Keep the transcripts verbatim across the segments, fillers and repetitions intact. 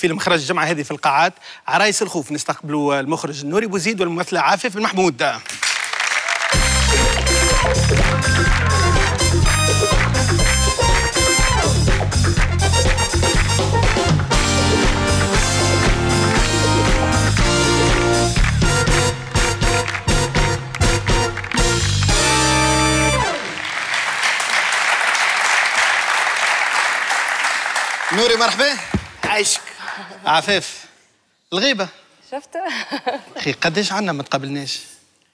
فيلم خرج الجمعة هذه في القاعات عرايس الخوف. نستقبلوا المخرج نوري بوزيد والممثلة عفاف بن محمود. نوري مرحبا. عايشك. عفاف الغيبة شفتها؟ أخي قديش عنا ما تقابلناش؟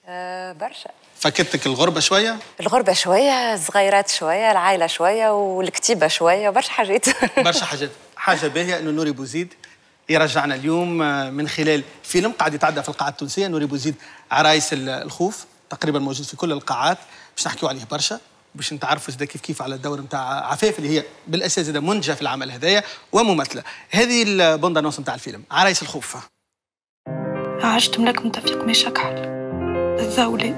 أه برشا. فكتك الغربة شوية؟ الغربة شوية، صغيرات شوية، العائلة شوية، والكتيبة شوية، برشا حاجات. برشا حاجات. حاجة باهية أنه نوري بوزيد يرجعنا اليوم من خلال فيلم قاعد يتعدى في القاعة التونسية. نوري بوزيد عرايس الخوف، تقريبا موجود في كل القاعات، باش نحكيو عليه برشا، باش نتعرفوا زاد كيف كيف على الدور نتاع عفاف اللي هي بالاساس زاد منتجه في العمل هذايا وممثله. هذه البوند انونس نتاع الفيلم عرايس الخوف. عشت ملاك متفق ما شكحل الذولي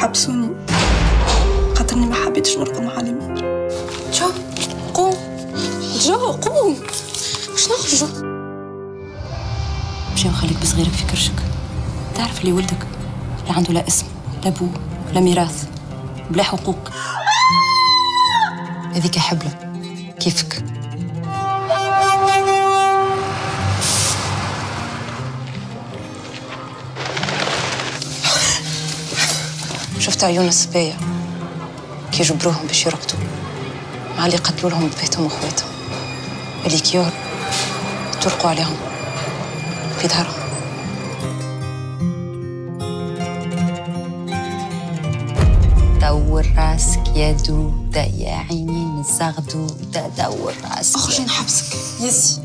حبسوني خاطرني ما حبيتش نرقم على مير. جو قوم، جو قوم، باش نخرجوا. مشي نخليك بصغيرك في كرشك. تعرف اللي ولدك لا عنده لا اسم لا بو لا ميراث بلا حقوق. هذيك حبلة كيفك. شفت عيون الصبايا كي جبروهم باش يرقدوا مع اللي قتلوا لهم بيتهم وخواتهم اللي كيور طرقوا عليهم في ظهرهم. دور راسك يا دودة يا عيني نزاغ دودة. دور راسك. اخرجي نحبسك يسي.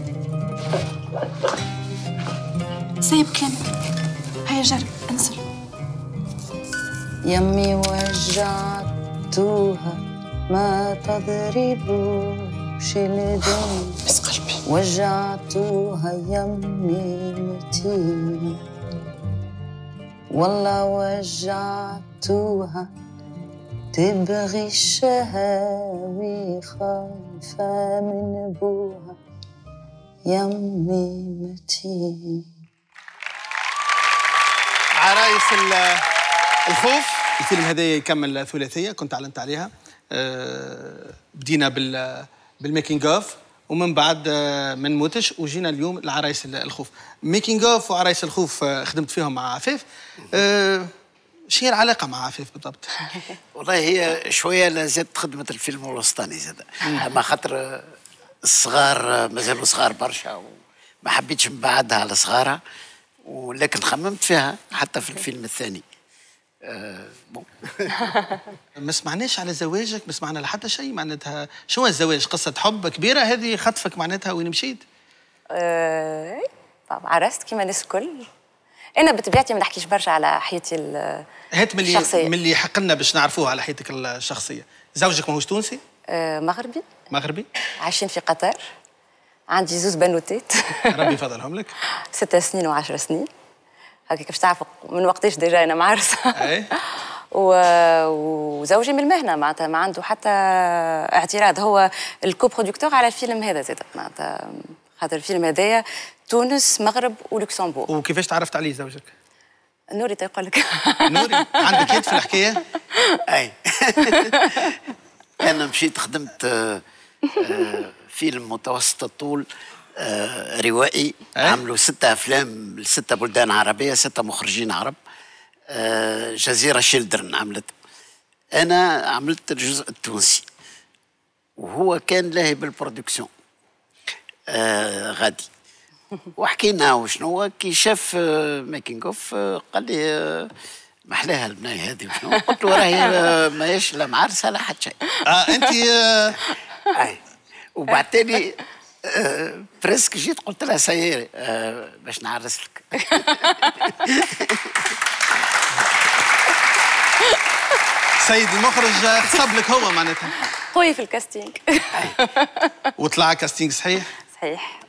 سايب كلامك. هيا جرب انزل. يمي وجعتوها ما تضربوش الدم. بس قلبي. وجعتوها يمي متين والله وجعتوها تبغي الشهاوي خايفة من أبوها يمي متين. عرايس الخوف. الفيلم هذا يكمل ثلاثية كنت أعلنت عليها. بدينا بالميكينج أوف ومن بعد ما نموتش وجينا اليوم لعرايس الخوف. ميكينج أوف وعرايس الخوف خدمت فيهم مع عفاف. شنو هي العلاقة مع عفاف بالضبط؟ والله هي شوية لازالت خدمة الفيلم الوسطاني زاد، أما خاطر الصغار مازالوا صغار برشا وما حبيتش نبعدها على صغارها، ولكن خممت فيها حتى في الفيلم الثاني. أه بون. ما سمعناش على زواجك، ما سمعنا على حتى شيء. معناتها شنو الزواج؟ قصة حب كبيرة هذه خطفك معناتها وين مشيت؟ أه طبعا عرست كيما الناس الكل. أنا بطبيعتي ما نحكيش برشا على حياتي الشخصية. هات من اللي حق لنا باش نعرفوه على حياتك الشخصية. زوجك ماهوش تونسي؟ آه مغربي. مغربي؟ عايشين في قطر. عندي زوز بنوتات. ربي يفضلهم لك. ست سنين وعشر سنين. هكا باش تعرف من وقتاش ديجا أنا معرسة. أي. وزوجي من المهنة معناتها ما عنده حتى اعتراض. هو الكو برودكتور على الفيلم هذا زاد معناتها. خاطر الفيلم هذايا تونس مغرب ولوكسمبورغ. وكيفاش تعرفت عليه زوجك؟ نوري تيقول لك. نوري عندك يد في الحكايه؟ اي. انا مشيت خدمت فيلم متوسط الطول روائي. عملوا ستة افلام لستة بلدان عربيه، ستة مخرجين عرب. جزيره شيلدرن عملت. انا عملت الجزء التونسي وهو كان لاهي بالبرودكسيون. آه غادي وحكينا وشنو كي شاف آه ميكينج اوف. آه قال لي آه محلاها البنايه هذه وشنو. قلت له راهي آه ماهيش لا معرسه لا حتى شيء. اه انت آه آه. وبعد تالي آه بريسك جيت قلت لها سياري آه باش نعرس لك. سيد المخرج اختصب لك هو معناتها. قوي في الكاستينج. وطلع كاستينج صحيح؟ صحيح.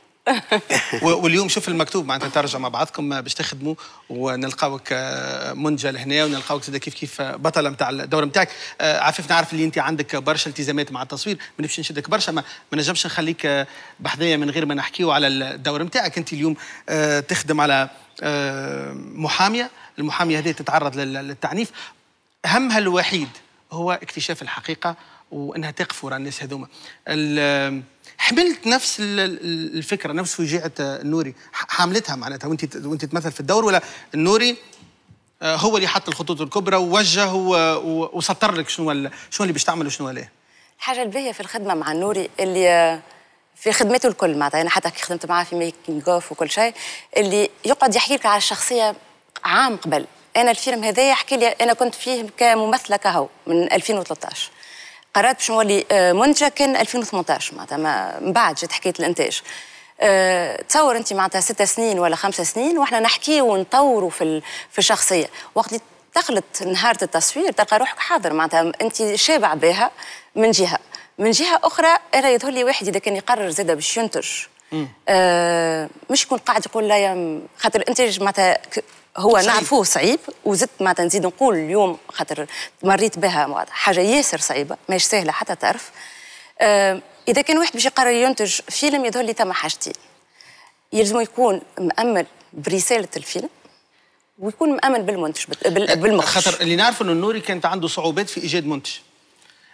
واليوم شوف المكتوب معناتها ترجع مع بعضكم باش تخدموا ونلقاوك منجل هنا ونلقاوك زاد كيف كيف بطله نتاع الدوره نتاعك. عفيف نعرف اللي انت عندك برشا التزامات مع التصوير، ما نبش نشدك برشا، ما نجمش نخليك بحذايا من غير ما نحكيو على الدوره نتاعك. انت اليوم تخدم على محاميه، المحاميه هذه تتعرض للتعنيف، همها الوحيد هو اكتشاف الحقيقه وانها تقف وراء الناس هذوما. حملت نفس الفكره، نفس وجيعه النوري حاملتها معناتها وانت وانت تمثل في الدور، ولا النوري هو اللي حط الخطوط الكبرى ووجه وسطر لك شنو شنو اللي باش تعمل وشنو ليه؟ الحاجه الباهيه في الخدمه مع النوري اللي في خدمته الكل معناتها، انا حتى كي خدمت معاه في ميكينغ اوف وكل شيء، اللي يقعد يحكي لك على الشخصيه عام قبل. انا الفيلم هذايا حكي لي انا كنت فيه كممثله كهو من ألفين وثلاثطاش، قررت باش نولي منتجه كان ألفين وثمنطاش معناتها، من بعد جات حكايه الانتاج. أه تصور انت معناتها ست سنين ولا خمس سنين واحنا نحكي ونطوروا في في الشخصيه، وقت اللي تخلط نهار التصوير تلقى روحك حاضر معناتها انت شابع بها من جهه، من جهه اخرى انا يظهر لي واحد اذا كان يقرر زاده باش ينتج أه مش يكون قاعد يقول لا يا، خاطر الانتاج معناتها هو نعرفوه صعيب، وزدت معناتها نزيد نقول اليوم خاطر مريت بها حاجه ياسر صعيبه ماهيش سهله حتى تعرف. آه اذا كان واحد باش يقرر ينتج فيلم يظهر لي ثم حاجتين، يلزم يكون مأمل برساله الفيلم ويكون مأمل بالمنتج بالمخرج. خاطر اللي نعرف انه النوري كانت عنده صعوبات في ايجاد منتج،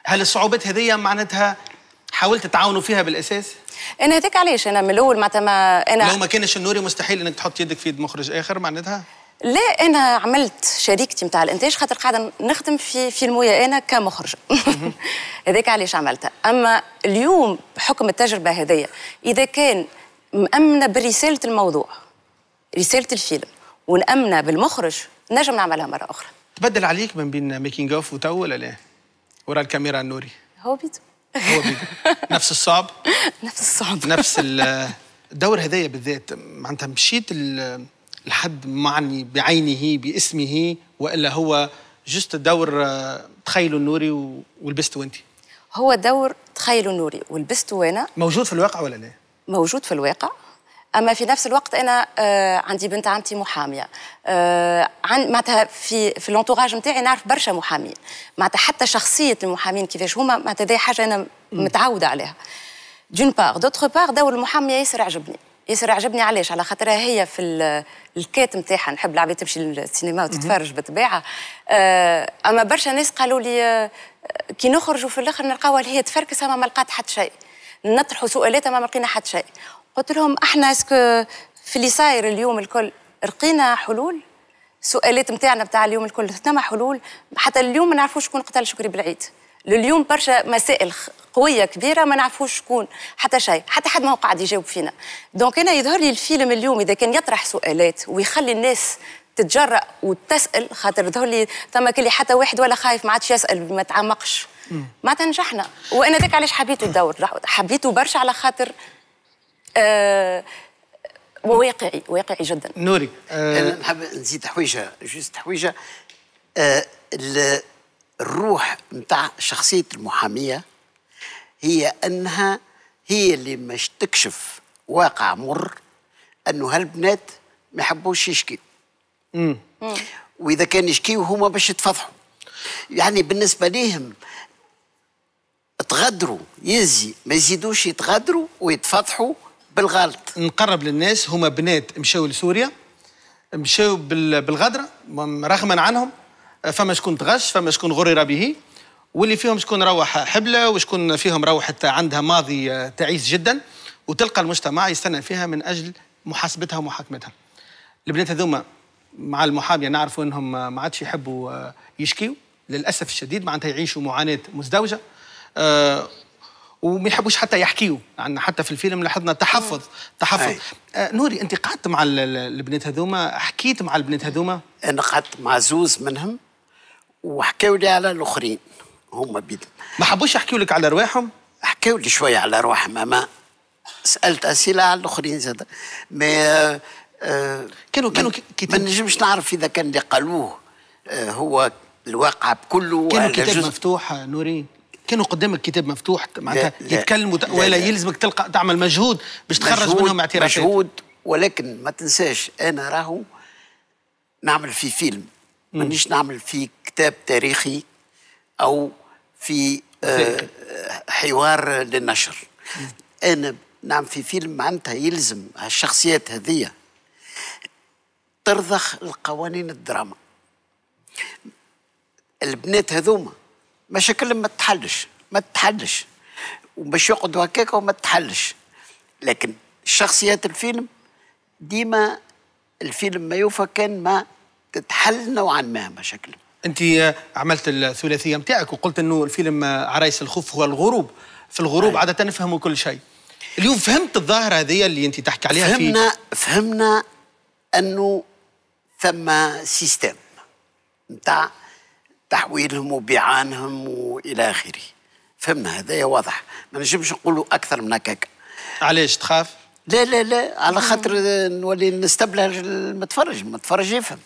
هل الصعوبات هذيا معناتها حاولت تتعاونوا فيها بالاساس؟ انا هذاك علاش انا من الاول معناتها ما انا لو ما كانش النوري مستحيل انك تحط يدك في يد مخرج اخر معناتها؟ لا انا عملت شريكتي نتاع الانتاج خاطر قاعده نخدم في فيلمويا انا كمخرجه هذاك علاش عملتها. اما اليوم بحكم التجربه هذيا اذا كان مأمنه برساله الموضوع رساله الفيلم ونأمنه بالمخرج نجم نعملها مره اخرى. تبدل عليك من بين ميكينغ اوف وتو ولا لا؟ ورا الكاميرا النوري هو بيدو هو بيدو نفس الصعب نفس الصعب نفس الدور هذيا بالذات معناتها مشيت لحد معني بعينه باسمه والا هو جست دور تخيلوا النوري ولبستوا انت؟ هو دور تخيلوا النوري ولبستوا انا موجود في الواقع ولا لا؟ موجود في الواقع، اما في نفس الوقت انا آه عندي بنت عمتي محاميه، آه عن معناتها في في الانتوراج نتاعي نعرف برشا محامين، معناتها حتى شخصيه المحامين كيفاش هما معناتها هذه حاجه انا متعوده عليها. دون بار، دوتر بار دور المحاميه ياسر عجبني. ياسر عجبني علاش؟ على خاطرها هي في الكات نتاعها نحب العباد تمشي للسينما وتتفرج بالطبيعه، اما برشا ناس قالوا لي كي نخرجوا في الاخر نلقاوها هي تفركس ما لقات حتى شيء، نطرحوا سؤالات ما لقينا حتى شيء. قلت لهم احنا اسكو في اللي صاير اليوم الكل لقينا حلول؟ سؤالات نتاعنا نتاع اليوم الكل ثما حلول؟ حتى اليوم ما نعرفوش شكون قتل شكري بالعيد، لليوم برشا مسائل قويه كبيره ما نعرفوش شكون حتى شيء، حتى حد ما هو قاعد يجاوب فينا. دونك انا يظهر لي الفيلم اليوم اذا كان يطرح سؤالات ويخلي الناس تتجرأ وتسال، خاطر يظهر لي ثم كلي حتى واحد ولا خايف ما عادش يسال ما تعمقش، معناتها نجحنا. وانا ذاك علاش حبيت الدور، حبيته برشا على خاطر آه واقعي، واقعي جدا. نوري آه انا نحب نزيد حويجه، جوست حويجه آه الروح نتاع شخصيه المحاميه هي انها هي اللي مش تكشف واقع مر انه هالبنات ما يحبوش يشكيوا. امم واذا كان يشكيوا هما باش يتفضحوا. يعني بالنسبه ليهم تغدروا يزي ما يزيدوش يتغدروا ويتفضحوا بالغلط. نقرب للناس، هما بنات مشاو لسوريا، مشاو بالغدره رغما عنهم، فما شكون تغش، فما شكون غرر به، واللي فيهم شكون روح حبلة وشكون فيهم روحت عندها ماضي تعيس جدا، وتلقى المجتمع يستنى فيها من أجل محاسبتها ومحاكمتها. البنات هذوما مع المحامية نعرفوا أنهم ما عادش يحبوا يشكيوا للأسف الشديد، معناتها يعيشوا معاناة مزدوجة أه وما يحبوش حتى يحكيوا، يعني حتى في الفيلم لاحظنا تحفظ تحفظ. آه نوري أنت قعدت مع البنات هذوما، حكيت مع البنات هذوما؟ أنا قعدت مع زوز منهم وحكاوا لي على الآخرين هما بيدهم. ما حبوش يحكيوا لك على أرواحهم؟ حكاوا لي شوية على أرواحهم، أما سألت أسئلة على الآخرين زاد. ما كانوا كانوا ما نجمش نعرف إذا كان اللي قالوه هو الواقع بكله. كانوا كتاب مفتوح نوري؟ كانوا قدامك كتاب مفتوح معناتها يتكلم وت... ولا يلزمك تلقى تعمل مجهود باش تخرج منهم اعترافات مجهود. ولكن ما تنساش انا راهو نعمل في فيلم، مانيش نعمل في كتاب تاريخي او في آه حوار للنشر. مم. انا نعمل في فيلم معناتها يلزم هالشخصيات هذية ترضخ القوانين الدراما. البنات هذوما مشاكلهم ما تتحلش ما تتحلش وباش يقعدوا هكاك وما تتحلش. لكن شخصيات الفيلم ديما الفيلم ما يوفى كان ما تتحل نوعا ما مشاكلهم. انت عملت الثلاثيه نتاعك وقلت انه الفيلم عرايس الخوف والغروب، في الغروب عاده نفهموا كل شيء. اليوم فهمت الظاهره هذه اللي انت تحكي عليها؟ فهمنا في... فهمنا انه ثم سيستم نتاع تحويلهم وبيعانهم والى اخره، فهمنا هذايا واضح، ما نجمش نقولوا اكثر من هكاك. علاش تخاف؟ لا لا لا على خاطر نولي نستبله المتفرج، المتفرج يفهم.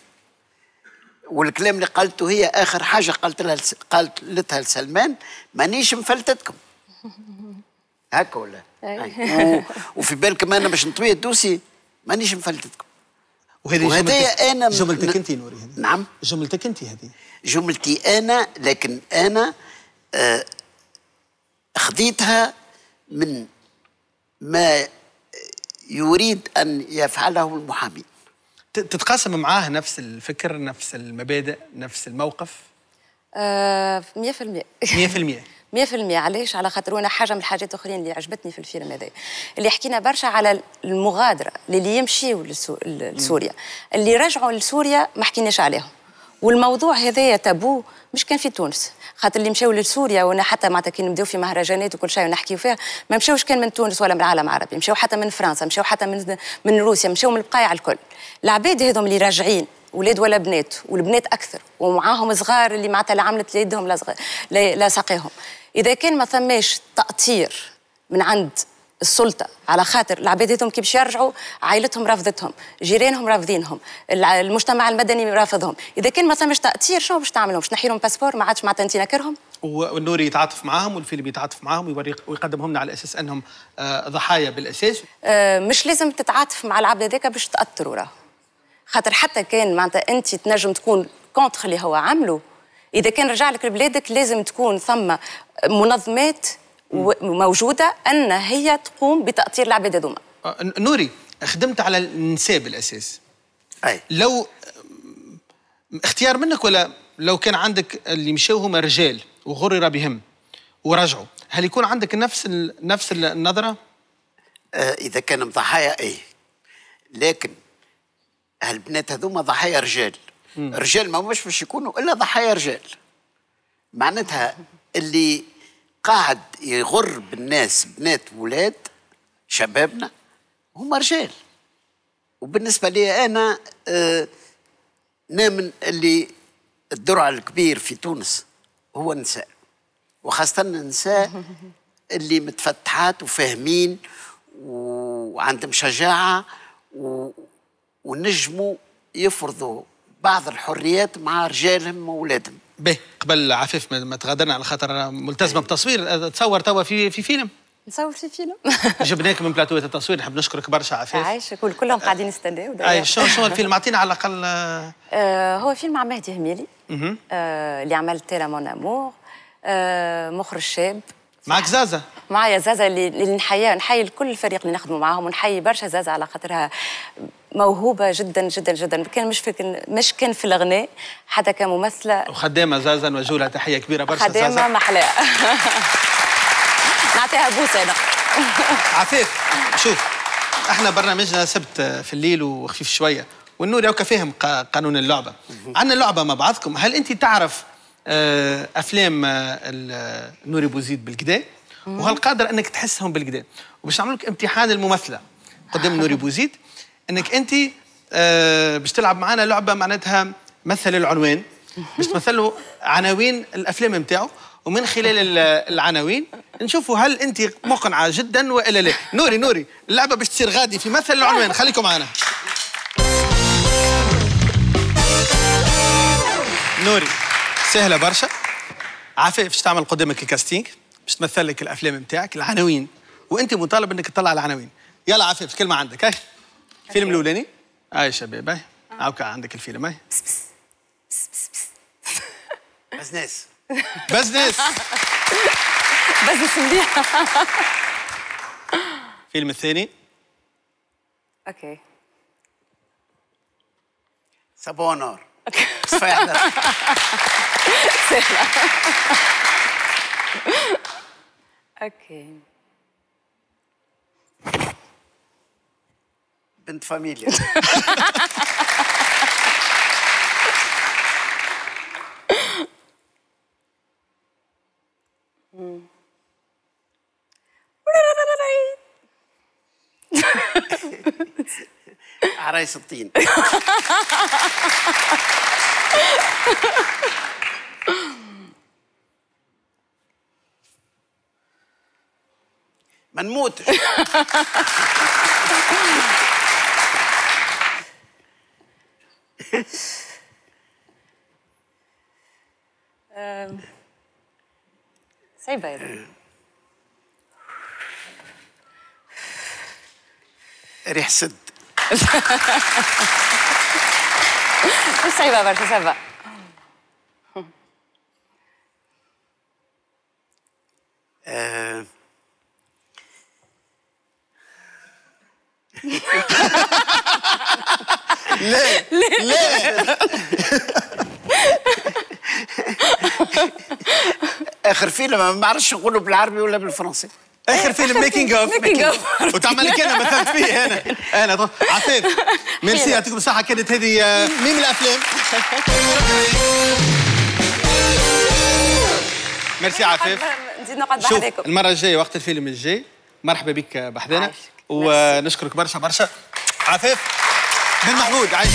والكلام اللي قالته هي اخر حاجه قالت لها قالتها لسلمان، مانيش مفلتتكم. هكا ولا؟ و... وفي بالكم انا باش نطوي الدوسي مانيش مفلتتكم. وهذايا انا جملتك انت نوري هذه. نعم جملتك انت هذه. جملتي انا، لكن انا آه خذيتها من ما يريد ان يفعله المحامي. تتقاسم معاه نفس الفكر، نفس المبادئ، نفس الموقف؟ آه مية بالمية مية بالمية علاش؟ على خاطر وانا حاجه من الحاجات الاخرين اللي عجبتني في الفيلم هذا اللي حكينا برشا على المغادره اللي يمشيوا لسوريا، اللي رجعوا لسوريا ما حكيناش عليهم، والموضوع هذايا تابو مش كان في تونس، خاطر اللي مشاو لسوريا وانا حتى معناتها كي نبداو في مهرجانات وكل شيء ونحكيو فيها ما مشاوش كان من تونس ولا من العالم العربي، مشاو حتى من فرنسا، مشاو حتى من من روسيا، مشاو من البقايع الكل. العباد هذوم اللي راجعين ولاد ولا بنات، والبنات اكثر ومعاهم صغار اللي معناتها لا عملت يدهم لا صغار لا ساقيهم. اذا كان ما ثماش تاطير من عند السلطه على خاطر العباد هذوم كي باش يرجعوا عائلتهم رافضتهم، جيرانهم رافضينهم، المجتمع المدني رافضهم، اذا كان ما ثماش تاثير شنو باش تعملهم؟ باش نحيلهم باسبور ما عادش معناتها انت ناكرهم؟ والنوري يتعاطف معاهم والفيلم يتعاطف معاهم ويقدمهم لنا على اساس انهم ضحايا بالاساس. أه مش لازم تتعاطف مع العبد هذاك باش تاثروا راه، خاطر حتى كان معناتها انت تنجم تكون كونتخ اللي هو عمله، اذا كان رجع لك لبلادك لازم تكون ثم منظمات موجوده ان هي تقوم بتاطير العباد هذوما. نوري خدمت على النساء بالاساس. اي لو اختيار منك ولا لو كان عندك اللي مشاو هما رجال وغرر بهم ورجعوا، هل يكون عندك نفس ال... نفس النظره؟ آه اذا كان ضحايا اي، لكن هالبنات هذوما ضحايا رجال. مم. رجال ما مش باش يكونوا الا ضحايا رجال، معناتها اللي قاعد يغر بالناس بنات ولاد شبابنا هما رجال. وبالنسبه لي انا آه نامن اللي الدرع الكبير في تونس هو النساء، وخاصه النساء اللي متفتحات وفاهمين وعندهم شجاعه و... ونجموا يفرضوا بعض الحريات مع رجالهم وولادهم. باهي قبل عفاف ما تغادرنا على خاطر ملتزمه بتصوير، تصور توا في في فيلم. نصور في فيلم. جبناك من بلاتوات التصوير، نحب نشكرك برشا عفاف. عايشك والكلهم قاعدين يستناو. اي شنو شنو الفيلم؟ اعطينا على الاقل. آه هو فيلم مع مهدي هميلي آه اللي عمل تيلا مون امور، آه مخرج شاب. معك زازا؟ معايا زازا اللي اللي نحييها، نحيي الكل الفريق اللي نخدموا معاهم ونحيي برشا زازا على خاطرها موهوبه جدا جدا جدا، كان مش في مش كان في الغناء حتى كممثله وخدامه. زازا نوجه لها تحيه كبيره برشا. زازا خدامه محلاها. نعطيها بوسه انا. عفاف شوف احنا برنامجنا سبت في الليل وخفيف شويه، والنور هكا فاهم قانون اللعبه. عندنا لعبه مع بعضكم، هل انت تعرف افلام نوري بوزيد بالكدا وهل قادر انك تحسهم بالكدا؟ وباش نعمل لك امتحان الممثله قدام نوري بوزيد، انك انت باش تلعب معنا لعبه معناتها مثل العنوان، باش تمثلوا عناوين الافلام نتاعو، ومن خلال العناوين نشوفوا هل انت مقنعه جدا والا لا. نوري نوري اللعبه باش تصير غادي في مثل العنوان، خليكم معنا. نوري سهله برشا، عفاف باش تعمل قدامك الكاستينغ، باش تمثل لك الافلام نتاعك، العناوين، وانت مطالب انك تطلع العناوين. يلا عفاف الكلمه عندك. هاي الفيلم الاولاني. هاي يا شباب هاي هاكا عندك الفيلم. هاي بزنس بزنس بزنس مليح. الفيلم الثاني. اوكي سابونور. سهلة. اوكي بنت فاميليا. عرايس الطين. ما نموتش. صعيبة. ريح سد. مش صعيبة برشا صعبة. لا لا آخر فيلم ما عرفش نقوله بالعربي ولا بالفرنسي. آخر فيلم ميكينج أوف. ميكينج أوف وتعمل لك أنا مثلت فيه أنا أنا عفاف ميرسي يعطيكم الصحة. كانت هذه ميم الأفلام. ميرسي عفاف. نزيد نقعد بحذاكم المرة الجاية وقت الفيلم الجاي. مرحبا بك بحذانا ونشكرك برشا برشا. عفاف بن محمود عايش.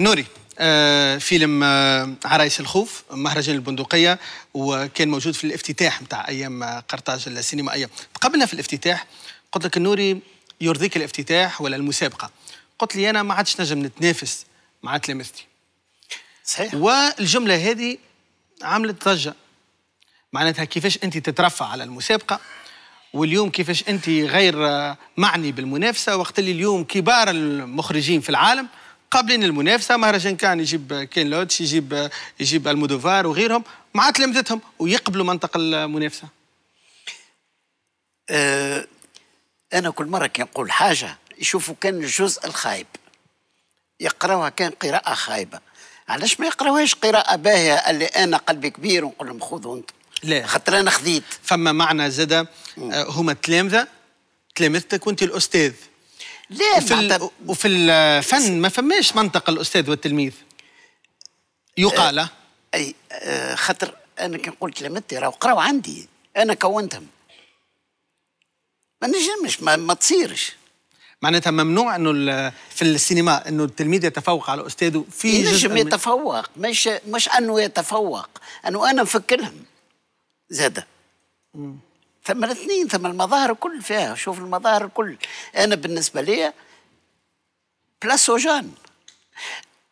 نوري آه فيلم آه عرايس الخوف مهرجان البندقية، وكان موجود في الافتتاح نتاع أيام قرطاج السينما. أيام تقابلنا في الافتتاح قلت لك النوري يرضيك الافتتاح ولا المسابقة؟ قلت لي أنا ما عادش نجم نتنافس مع تلامذتي. صحيح. والجملة هذه عملت ضجة، معناتها كيفاش أنت تترفع على المسابقة، واليوم كيفاش أنت غير معني بالمنافسة، وقت اللي اليوم كبار المخرجين في العالم قابلين المنافسة. مهرجان كان يجيب كين لوتش، يجيب يجيب المودوفار وغيرهم مع تلامذتهم، ويقبلوا منطق المنافسة. أه أنا كل مرة كي نقول حاجة يشوفوا كان الجزء الخايب يقراوها كان قراءة خايبة. علاش ما يقراوهاش قراءة باهية اللي أنا قلبي كبير ونقول لهم خذوا أنتم؟ لا، خاطر أنا خذيت. فما معنى زادة هما التلامذة، تلامذتك وأنت الأستاذ. لا وفي, ال... وفي الفن ما فماش منطق الأستاذ والتلميذ يقال. أه أي أه خاطر أنا كي نقول تلامذتي راهو قراو عندي، أنا كونتهم. ما نجمش ما, ما تصيرش. معناتها ممنوع انه في السينما انه التلميذ يتفوق على استاذه في ينجم يتفوق، مش مش انه يتفوق، انه انا نفكر لهم زاده. ثم الاثنين، ثم المظاهر الكل فيها. شوف المظاهر الكل، انا بالنسبه لي بلاسو جان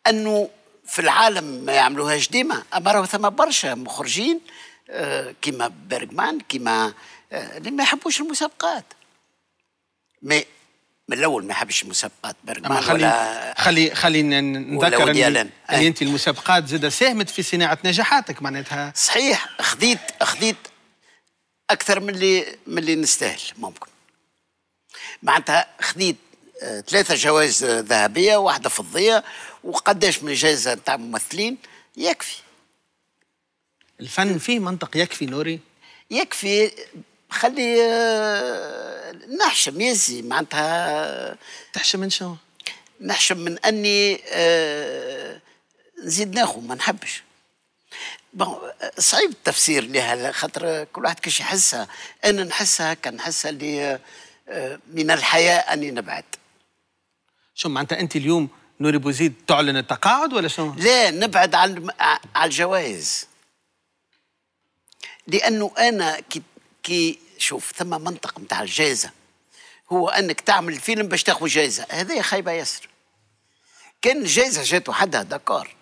انه في العالم ما يعملوهاش ديما، اما راهو ثم برشا مخرجين كيما بيرغمان كيما اللي ما يحبوش المسابقات. مي من الاول ما حبش المسابقات. برغمان خلي خلي خلينا نذكر اللي انت المسابقات زاده ساهمت في صناعه نجاحاتك معناتها. صحيح، خذيت خذيت اكثر من اللي من اللي نستاهل ممكن. معناتها خذيت ثلاثه جوائز ذهبيه واحده فضيه، وقداش من جائزه نتاع ممثلين. يكفي الفن فيه منطق. يكفي نوري يكفي. خلي نحشم يزي معناتها. تحشم من شنو؟ نحشم من اني نزيد ناخذ ما نحبش. صعيب التفسير لها خاطر كل واحد كيش يحسها. انا نحسها هكا، نحسها اللي من الحياء اني نبعد. شو معناتها انت اليوم نوري بوزيد تعلن التقاعد ولا شنو؟ لا، نبعد على على الجوائز. لأنه أنا كي, كي شوف ثم منطق متاع الجائزة، هو أنك تعمل الفيلم باش تاخذ جائزة، هذه خايبة ياسر. كان الجائزة جات وحدها دكار،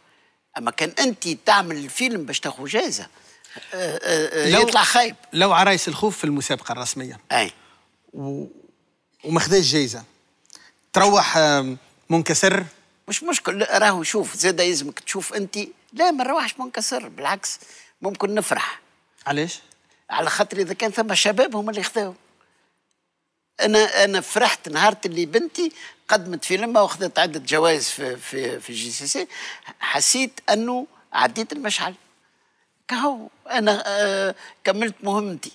أما كان أنت تعمل الفيلم باش تاخذ جائزة آآ آآ لو يطلع خايب. لو عرايس الخوف في المسابقة الرسمية أي و... وما خداش جائزة، تروح منكسر مش مشكل. راهو شوف زاد يلزمك تشوف أنت. لا ما نروحش منكسر، بالعكس ممكن نفرح. علاش؟ على خاطر إذا كان ثم شباب هم اللي خذاو. أنا أنا فرحت نهار اللي بنتي قدمت فيلمها وخذت عدة جوائز في في في الجي سي سي، حسيت أنه عديت المشعل. كهو أنا آه كملت مهمتي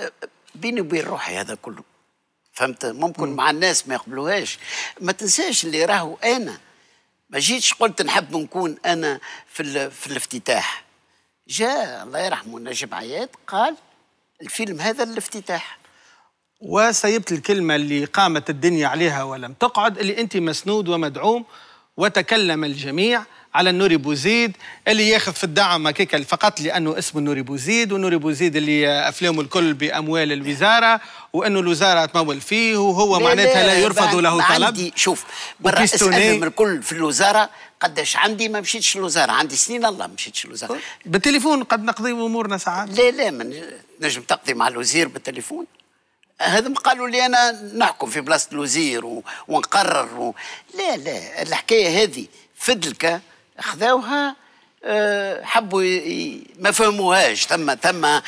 آه بيني وبين روحي هذا كله. فهمت؟ ممكن مم. مع الناس ما يقبلوهاش. ما تنساش اللي راهو أنا ما جيتش قلت نحب نكون أنا في في الافتتاح. جاء الله يرحمه نجيب عياد قال الفيلم هذا الافتتاح. وسيبت الكلمة اللي قامت الدنيا عليها ولم تقعد، اللي أنت مسنود ومدعوم، وتكلم الجميع على النوري بوزيد اللي ياخذ في الدعم هكاك فقط لأنه اسمه النوري بوزيد، والنوري بوزيد اللي أفلامه الكل بأموال الوزارة، وأنه الوزارة تمول فيه وهو معناتها لا يرفض له طلب. عندي شوف برا أسألهم الكل في الوزارة قداش عندي، ما مشيتش الوزارة، عندي سنين الله ما مشيتش الوزارة. بالتليفون قد نقضي أمورنا ساعات. لا لا من نجم تقضي مع الوزير بالتليفون. هذم قالوا لي أنا نحكم في بلاصة الوزير و... ونقرر و... لا لا الحكاية هذه فدلكة أخذوها أه حبوا ي... ما فهموهاش. ثم ثم أه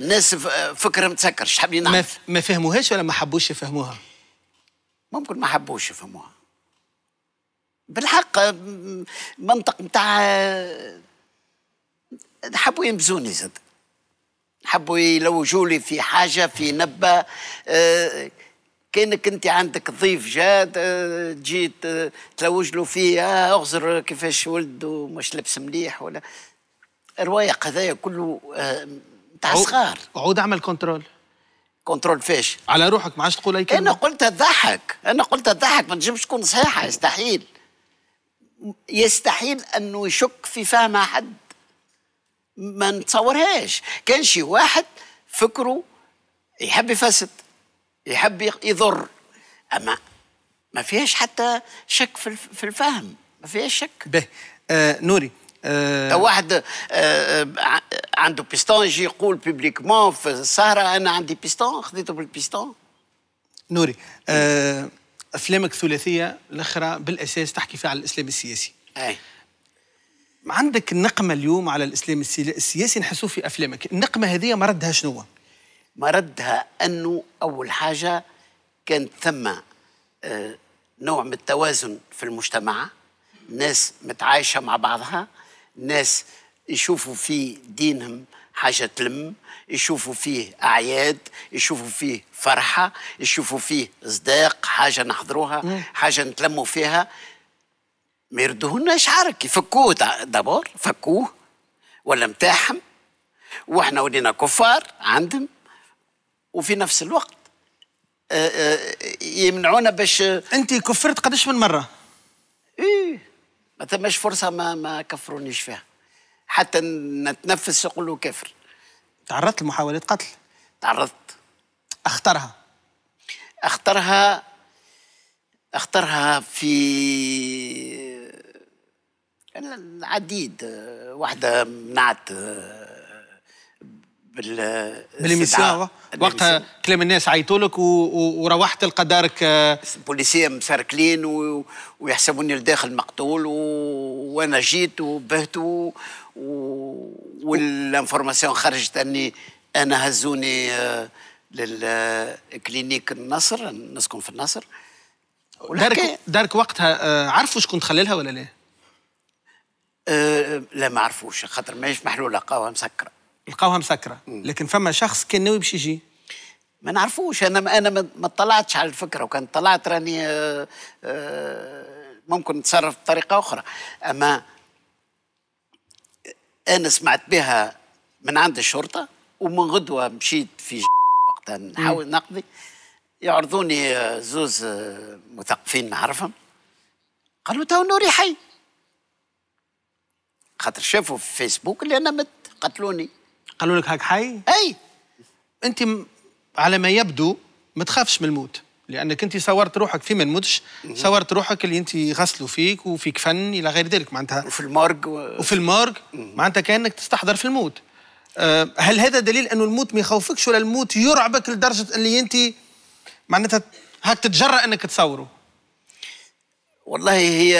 ناس فكرة متسكر شحبني نعرف. ما فهموهاش ولا ما حبوش يفهموها؟ ممكن ما حبوش يفهموها بالحق. منطق متاع حبوا ينبزوني، زاد حبوا يلوجوا لي في حاجه في نبه. أه كانك انت عندك ضيف جاد أه تجي تلوج له فيه آه اغزر كيفاش ولده مش لبس مليح ولا روايق، هذايا كله نتاع أه صغار. عود اعمل كنترول. كنترول فاش؟ على روحك ما عادش تقول اي كلمه. انا قلت تضحك، انا قلت تضحك، ما نجمش تكون صحيحه. يستحيل يستحيل انه يشك في فهمها حد، ما نتصورهاش. كان شي واحد فكره يحب يفسد يحب يضر، اما ما فيهاش حتى شك في الفهم، ما فيهاش شك. به آه نوري آه واحد آه عنده بيستون يجي يقول بيبليكمون في السهره انا عندي بيستون، خذيته بالبيستون. نوري آه افلامك الثلاثيه الاخرى بالاساس تحكي فيها على الاسلام السياسي. اي عندك النقمة اليوم على الإسلام السياسي نحسوه في أفلامك، النقمة هذه مردها شنو؟ مردها أنه أول حاجة كان ثم نوع من التوازن في المجتمع، ناس متعايشة مع بعضها، ناس يشوفوا في دينهم حاجة تلم، يشوفوا فيه أعياد، يشوفوا فيه فرحة، يشوفوا فيه صداق، حاجة نحضروها، حاجة نتلموا فيها. ما يردهناش حركي، فكوه دابور فكوه ولا متاحم، واحنا ولينا كفار عندهم، وفي نفس الوقت يمنعونا باش. انت كفرت قداش من مره؟ ايه ما ثماش فرصه ما ما كفرونيش فيها حتى نتنفس يقولوا كافر. تعرضت لمحاولات قتل؟ تعرضت. اخترها اخترها اخترها في العديد. واحدة منعت بال بالمساوة وقتها كلام الناس عيطولك وروحت لقى دارك البوليسية مسركلين و... ويحسبوني لداخل مقتول و... وانا جيت وبهت و... والانفورماسيون خرجت اني انا هزوني للكلينيك النصر، نسكن في النصر. دارك, دارك وقتها عرفوا شكون تخللها ولا لا؟ أه لا ما عرفوش، خاطر ماهيش محلوله، لقاوها مسكره. لقاوها مسكره، لكن فما شخص كان ناوي باش يجي. ما نعرفوش، انا انا ما اطلعتش على الفكره، وكان طلعت راني أه أه ممكن نتصرف بطريقه اخرى، اما انا سمعت بها من عند الشرطه، ومن غدوه مشيت في وقتها نحاول نقضي. يعرضوني زوز مثقفين نعرفهم، قالوا تو نوري حي، خاطر شافوا في فيسبوك اللي انا مت، قتلوني قالوا لك هاك حي؟ اي انت على ما يبدو ما تخافش من الموت، لانك انت صورت روحك في ما نموتش، صورت روحك اللي انت غسلوا فيك وفي كفن الى غير ذلك معناتها، وفي المارج و... وفي المارج معناتها كانك تستحضر في الموت. أه هل هذا دليل انه الموت ما يخوفكش ولا الموت يرعبك لدرجه اللي انت معناتها هاك تتجرأ انك تصوره؟ والله هي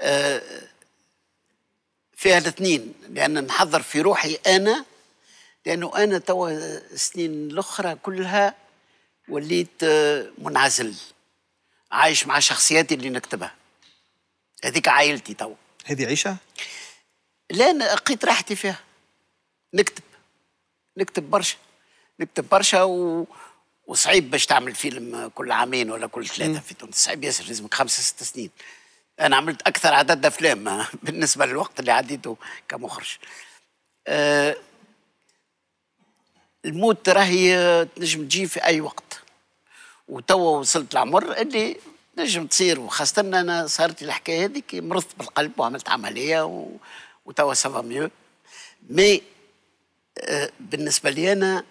أه فيها الاثنين، لان نحضر في روحي انا، لانه انا توا السنين الاخرى كلها وليت منعزل، عايش مع شخصياتي اللي نكتبها. هذيك عائلتي توا. هذه عيشه؟ لا انا لقيت راحتي فيها. نكتب نكتب برشا نكتب برشا و... وصعيب باش تعمل فيلم كل عامين ولا كل ثلاثه في تونس، صعيب ياسر، لازمك خمسه ست سنين. انا عملت اكثر عدد افلام بالنسبه للوقت اللي عديته كمخرج. أه الموت راهي تنجم تجي في اي وقت، وتوا وصلت العمر اللي نجم تصير، وخاصه انا صارت الحكايه هذيك، مرضت بالقلب وعملت عمليه و... وتوا سافا ميو. مي أه بالنسبه لي انا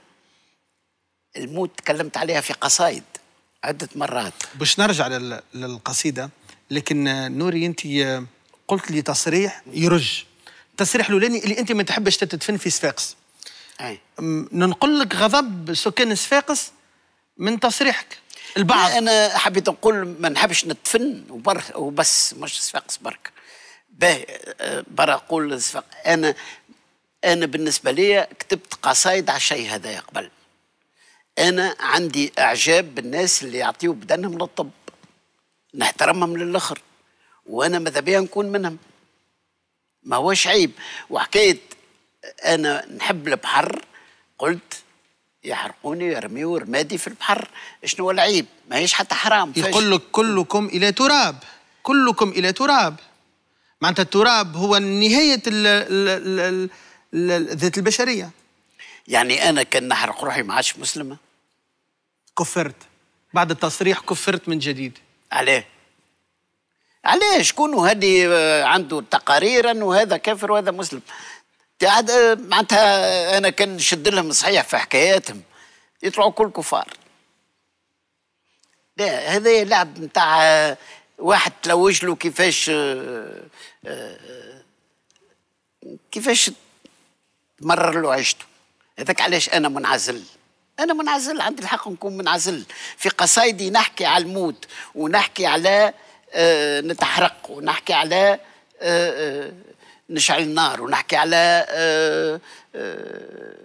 الموت تكلمت عليها في قصايد عده مرات. باش نرجع لل... للقصيده، لكن نوري انت قلت لي تصريح يرج، تصريح لولاني اللي انت ما تحبش تدفن في صفاقس. اي ننقل لك غضب سكان صفاقس من تصريحك البعض. انا حبيت نقول ما نحبش ندفن وبس، مش صفاقس برك، باهي برا نقول صفاقس. انا انا بالنسبه لي كتبت قصايد على الشيء هذا قبل. انا عندي اعجاب بالناس اللي يعطيوا بدنهم للطب، نحترمهم للاخر، وانا ماذا بيا نكون منهم، ما هوش عيب. وحكايه انا نحب البحر، قلت يحرقوني يرميوا رمادي في البحر، شنو العيب؟ ماهيش حتى حرام. يقول لك كلكم الى تراب، كلكم الى تراب، معناتها التراب هو نهايه ذات البشريه. يعني انا كان نحرق روحي ما عادش مسلمه؟ كفرت بعد التصريح، كفرت من جديد. عليه عليه شكون هادي عنده تقارير انه هذا كافر وهذا مسلم؟ معناتها انا كان نشد لهم صحيح في حكاياتهم، يطلعوا كل كفار. لا هذا لعب نتاع واحد تلوج له كيفاش كيفاش تمرر له عيشته. هذاك علاش انا منعزل. أنا منعزل، عندي الحق نكون منعزل. في قصايدي نحكي على الموت، ونحكي على آه نتحرق، ونحكي على آه آه نشعل النار، ونحكي على آه آه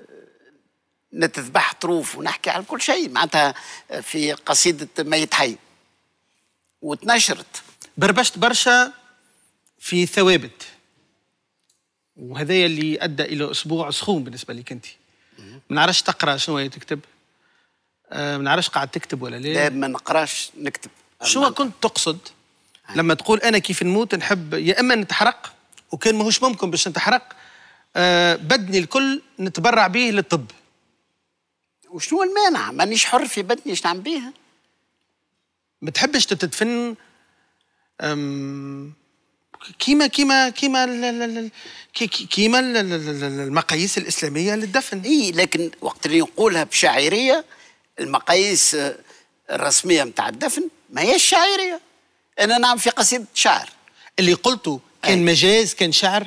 نتذبح طروف، ونحكي على كل شيء معناتها في قصيدة ميت حي. وتنشرت. بربشت برشا في ثوابت، وهذايا اللي أدى إلى أسبوع سخون بالنسبة لك أنت. ما نعرفش تقرا شنو هي تكتب، ما نعرفش قاعد تكتب ولا لا؟ لا ما نقراش، نكتب. شنو كنت تقصد لما تقول انا كيف نموت نحب يا اما نتحرق، وكان ماهوش ممكن باش نتحرق، أه بدني الكل نتبرع به للطب. وشنو المانع؟ مانيش حر في بدني، اش نعمل بيها؟ ما تحبش تتدفن كيما كيما كيما كيما المقاييس الاسلاميه للدفن. اي لكن وقت اللي نقولها بشاعريه، المقاييس الرسميه نتاع الدفن ما هيش شاعريه. انا نعم في قصيده شعر اللي قلته كان أي. مجاز كان شعر؟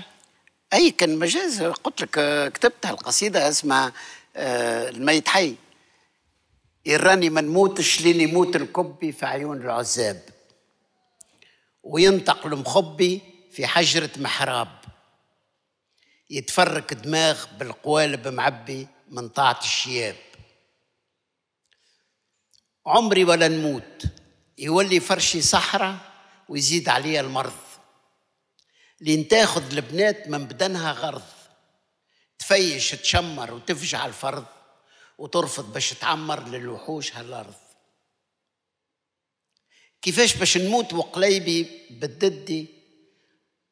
اي كان مجاز، قلت لك كتبتها القصيده اسمها الميت حي. يراني ما نموتش لين يموت الكبي في عيون العزاب، وينطق المخبي في حجرة محراب، يتفرك دماغ بالقوالب معبي من طاعة الشياب. عمري ولا نموت يولي فرشي صحراء ويزيد عليها المرض، لين تاخذ البنات من بدنها غرض، تفيش تشمر وتفجع الفرض، وترفض باش تعمر للوحوش هالارض. كيفاش باش نموت وقليبي بددي،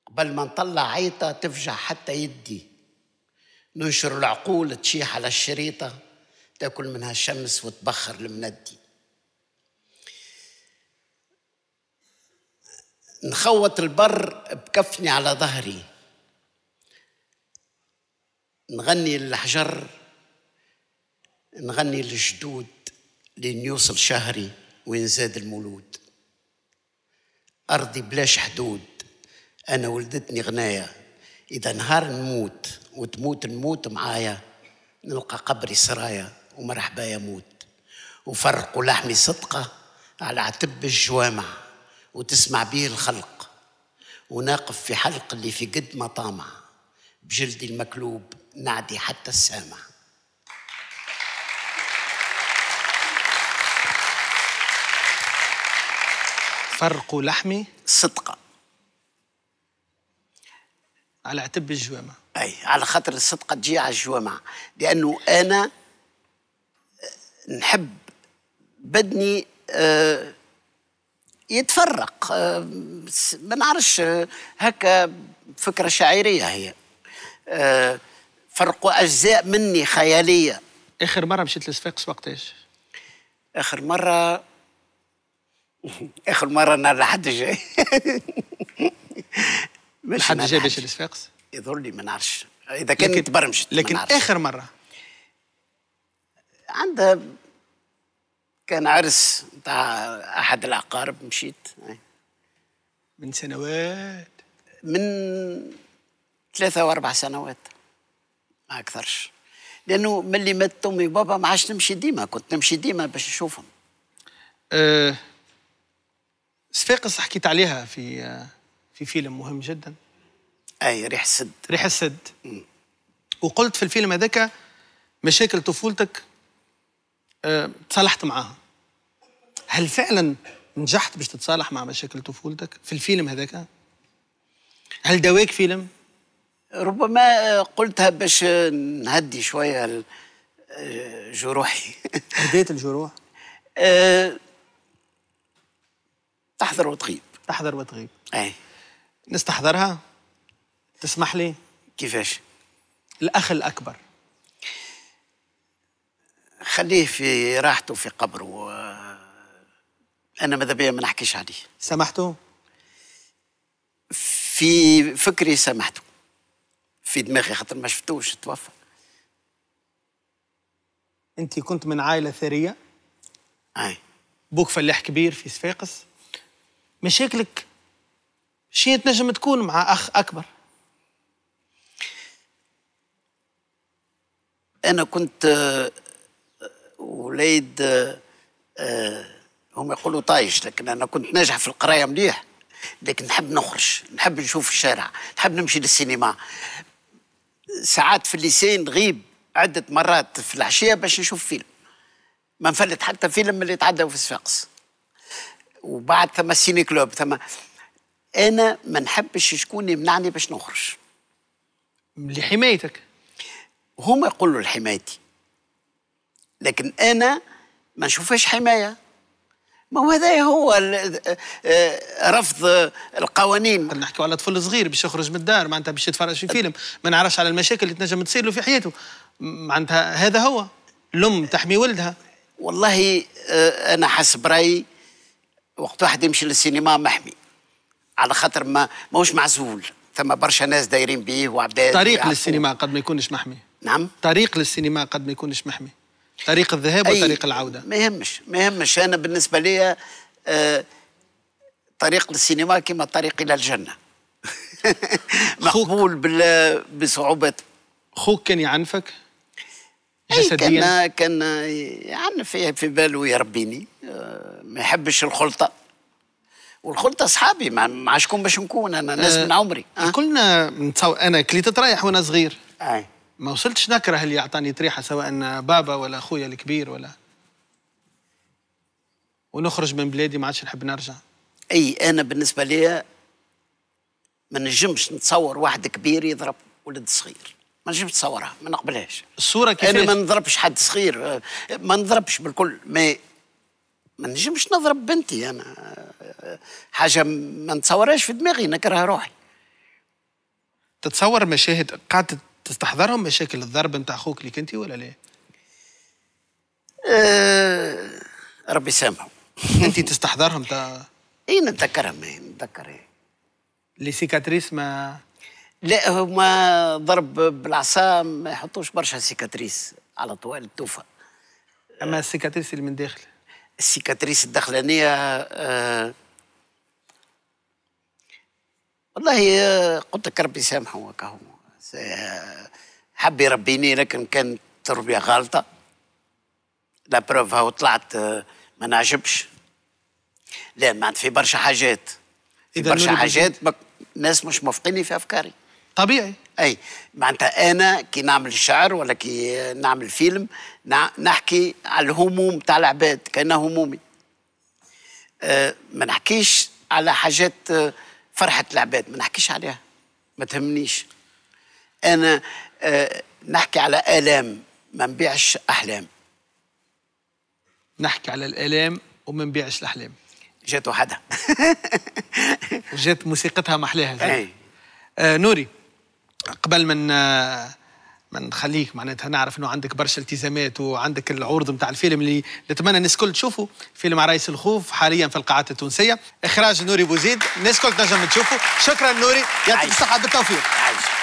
قبل ما نطلع عيطه تفجع حتى يدي، ننشر العقول تشيح على الشريطه، تاكل منها الشمس وتبخر المندي. نخوط البر بكفني على ظهري، نغني للحجر، نغني للجدود لين يوصل شهري وين زاد المولود. أرضي بلاش حدود أنا ولدتني غناية، إذا نهار نموت وتموت نموت معايا، نلقى قبري سرايا ومرحبا يموت. وفرقوا لحمي صدقة على عتب الجوامع، وتسمع به الخلق وناقف في حلق اللي في قد ما طامع، بجلدي المكلوب نعدي حتى السامع. فرق لحمي صدقة على عتب الجوامع، أي على خاطر الصدقة تجي على الجوامع، لأنه أنا نحب بدني آه يتفرق، آه ما نعرفش، آه هكا فكرة شاعرية هي، آه فرقوا أجزاء مني خيالية. آخر مرة مشيت لصفاقس وقتاش؟ آخر مرة آخر مرة النهار لحد جاي لحد جاي باش لصفاقس؟ يظهر لي ما نعرفش، إذا كان تبرمجت. لكن آخر مرة عندها كان عرس نتاع أحد العقارب، مشيت من سنوات، من ثلاثة وأربع سنوات ما أكثرش، لأنه ملي مات أمي وبابا ما عادش نمشي ديما، كنت نمشي ديما باش نشوفهم. أه صفاقس حكيت عليها في في فيلم مهم جدا، أي ريح السد. ريح السد. مم. وقلت في الفيلم هذاك مشاكل طفولتك أه تصالحت معاها. هل فعلا نجحت باش تتصالح مع مشاكل طفولتك في الفيلم هذاك؟ هل دواك فيلم؟ ربما قلتها باش نهدي شويه جروحي. هديت الجروح؟ أه تحضر وتغيب. تحضر وتغيب. اي نستحضرها؟ تسمح لي؟ كيفاش؟ الأخ الأكبر خليه في راحته في قبره، أنا ماذا بيا ما نحكيش عليه. سامحته؟ في فكري سامحته، في دماغي خاطر ما شفتوش توفى. أنت كنت من عائلة ثرية؟ أي. بوك فلاح كبير في صفاقس، مشاكلك شنو تنجم تكون مع أخ أكبر؟ أنا كنت وليد هم يقولوا طايش، لكن أنا كنت ناجح في القراية مليح، لكن نحب نخرج، نحب نشوف الشارع، نحب نمشي للسينما. ساعات في الليسين نغيب عدة مرات في العشية باش نشوف فيلم، ما نفلت حتى فيلم من اللي تعدوا في صفاقس. وبعد ثم السيني كلوب ثم، أنا ما نحبش شكون يمنعني باش نخرج. لحمايتك؟ هما يقولوا لحمايتي، لكن أنا ما نشوفهاش حماية. ما هو هذا هو رفض القوانين. نحكيو على طفل صغير باش يخرج من الدار، معناتها باش يتفرج في فيلم، ما نعرفش على المشاكل اللي تنجم تصير له في حياته، معناتها هذا هو الأم تحمي ولدها. والله أنا حسب رأيي وقت واحد يمشي للسينما محمي، على خاطر ما ماهوش معزول، ثم برشا ناس دايرين بيه وعباد. طريق للسينما قد ما يكونش محمي. نعم؟ طريق للسينما قد ما يكونش محمي، طريق الذهاب وطريق العودة. ما يهمش ما يهمش، أنا بالنسبة لي آه طريق للسينما كما الطريق إلى الجنة. مقبول بصعوبات. خوك كان يعنفك جسديا؟ كان يعنف، في باله يربيني، آه ما يحبش الخلطة، والخلطة أصحابي مع شكون باش نكون، أنا ناس آه من عمري. آه؟ كلنا نتصور، أنا كليت تريح وأنا صغير. أي. ما وصلتش نكره اللي يعطاني تريحه، سواء بابا ولا خويا الكبير ولا، ونخرج من بلادي ما عادش نحب نرجع. اي انا بالنسبه لي ما نجمش نتصور واحد كبير يضرب ولد صغير، ما نجمش نتصورها، ما نقبلهاش الصوره كيفاش. انا ما نضربش حد صغير، ما نضربش بالكل، ما ما نجمش نضرب بنتي، انا حاجه ما نتصورهاش في دماغي، نكرها روحي. تتصور مشاهد قعدت تستحضرهم مشاكل الضرب نتاع خوك اللي كنتي ولا لا؟ أه ربي يسامحه. انت تستحضرهم تا؟ اي نتذكرهم، نتذكر. لي سيكاتريس ما لا هما ضرب بالعصا ما يحطوش برشا سيكاتريس على طوال التوفه. اما السيكاتريس اللي من داخل؟ السيكاتريس الداخلانيه آه والله قلت لك ربي يسامحه هكا هو حب يربيني، لكن كانت تربيه غلطه. لا بروفها وطلعت ما نعجبش. لا معناتها في برشا حاجات، في برشا حاجات الناس مش موافقيني في افكاري. طبيعي. اي معناتها انا كي نعمل شعر ولا كي نعمل فيلم نحكي على الهموم تاع العباد كأنها همومي. أه ما نحكيش على حاجات فرحه العباد، ما نحكيش عليها، ما تهمنيش. انا أه نحكي على آلام، ما نبيعش احلام. نحكي على الآلام وما نبيعش الاحلام. جات وحدها وجات موسيقتها محلاها. اي آه نوري، قبل من آه من نخليك معناتها نعرف انه عندك برشا التزامات وعندك العروض نتاع الفيلم اللي نتمنى الناس الكل تشوفه، فيلم عرايس الخوف حاليا في القاعات التونسيه، اخراج نوري بوزيد، الناس الكل تنجم تشوفه. شكرا نوري، يعطيك الصحه بالتوفيق.